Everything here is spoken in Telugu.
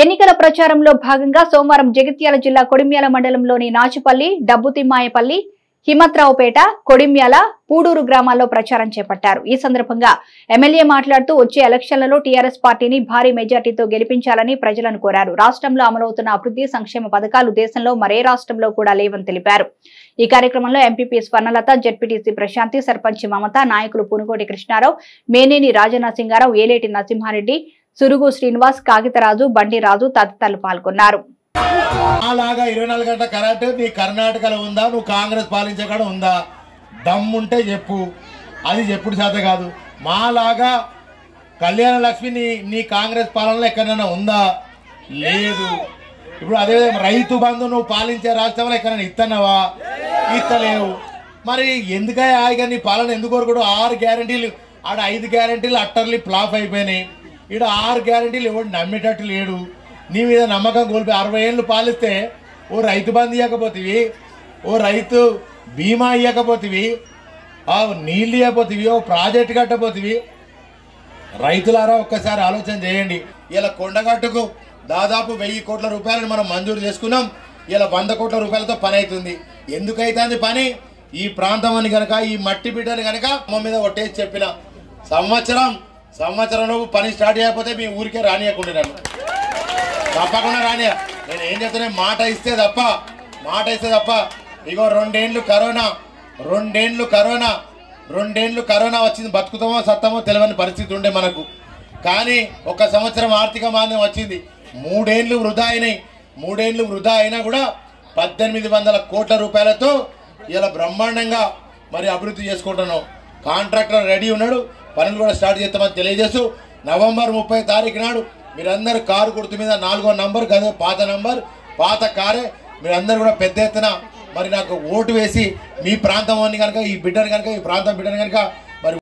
ఎన్నికల ప్రచారంలో భాగంగా సోమవారం జగిత్యాల జిల్లా కొడిమ్యాల మండలంలోని నాచుపల్లి, డబ్బుతిమ్మాయపల్లి, హిమత్రావుపేట, కొడిమ్యాల, పూడూరు గ్రామాల్లో ప్రచారం చేపట్టారు. ఈ సందర్భంగా ఎమ్మెల్యే మాట్లాడుతూ వచ్చే ఎలక్షన్లలో టీఆర్ఎస్ పార్టీని భారీ మెజార్టీతో గెలిపించాలని ప్రజలను కోరారు. రాష్ట్రంలో అమలవుతున్న అభివృద్ధి సంక్షేమ పథకాలు దేశంలో మరే రాష్ట్రంలో కూడా లేవని తెలిపారు. ఈ కార్యక్రమంలో ఎంపీపీ స్వర్ణలత, జెడ్పీటీసీ ప్రశాంతి, సర్పంచ్ మమత, నాయకులు పూనుకోటి కృష్ణారావు, మేనేని రాజనరసింహారావు, ఏలేటి నరసింహారెడ్డి, సురుగు శ్రీనివాస్, కాగితరాజు, బండిరాజు తదితరులు పాల్గొన్నారు. అలాగా 24 గంటల కరెంట్ నీ కర్ణాటకలో ఉందా? నువ్వు కాంగ్రెస్ పాలించే కాడ ఉందా? దమ్ముంటే చెప్పు. అది ఎప్పుడు చేత కాదు. మాలాగా కళ్యాణ లక్ష్మి నీ కాంగ్రెస్ పాలనలో ఎక్కడైనా ఉందా? లేదు. ఇప్పుడు అదేవిధంగా రైతు బంధు నువ్వు పాలించే రాష్ట్రంలో ఎక్కడైనా ఇస్తున్నావా? ఇస్తలేవు. మరి ఎందుకే ఆయిగా నీ పాలన ఎందుకు కోరుకోడు? 6 గ్యారంటీలు ఆడ 5 గ్యారంటీలు అట్టర్లీ ఫ్లాప్ అయిపోయినాయి. ఇక్కడ 6 గ్యారంటీలు ఎవరు నమ్మేటట్టు లేడు. నీ మీద నమ్మకం కోల్పోయి 60 ఏళ్ళు పాలిస్తే ఓ రైతు బంధు ఇవ్వకపోతేవి, ఓ రైతు బీమా ఇవ్వకపోతేవి, నీళ్ళు ఇవ్వకపోతేవి, ఓ ప్రాజెక్టు కట్టపోతేవి. రైతులారా ఒక్కసారి ఆలోచన చేయండి. ఇలా కొండగట్టుకు దాదాపు 1000 కోట్ల రూపాయలను మనం మంజూరు చేసుకున్నాం. ఇలా 100 కోట్ల రూపాయలతో పని అవుతుంది. ఎందుకైతుంది పని? ఈ ప్రాంతం కనుక, ఈ మట్టి బిడ్డని కనుక మా మీద ఒట్టేసి చెప్పిన సంవత్సరంలోపు పని స్టార్ట్ చేయకపోతే మీ ఊరికే రానియకుండా నన్ను తప్పకుండా రానియా. నేను ఏం చెప్తానే, మాట ఇస్తే తప్ప ఇగో 2 ఏండ్లు కరోనా వచ్చింది. బతుకుతామో సత్తామో తెలియని పరిస్థితి ఉండే మనకు. కానీ 1 సంవత్సరం ఆర్థిక మాంద్యం వచ్చింది. 3 ఏండ్లు వృధా అయినాయి. 3 ఏండ్లు వృధా అయినా కూడా 1800 కోట్ల రూపాయలతో ఇలా బ్రహ్మాండంగా మరి అభివృద్ధి చేసుకుంటున్నాం. కాంట్రాక్టర్ రెడీ ఉన్నాడు. పనులు కూడా స్టార్ట్ చేస్తామని తెలియజేస్తూ నవంబర్ 30 తారీఖు నాడు మీరందరూ కారు గుర్తు మీద 4వ నంబర్ కదా, పాత కారే, మీరందరూ కూడా పెద్ద ఎత్తున మరి నాకు ఓటు వేసి మీ ప్రాంతం అని కనుక, ఈ బిడ్డను కనుక, ఈ ప్రాంతం బిడ్డను కనుక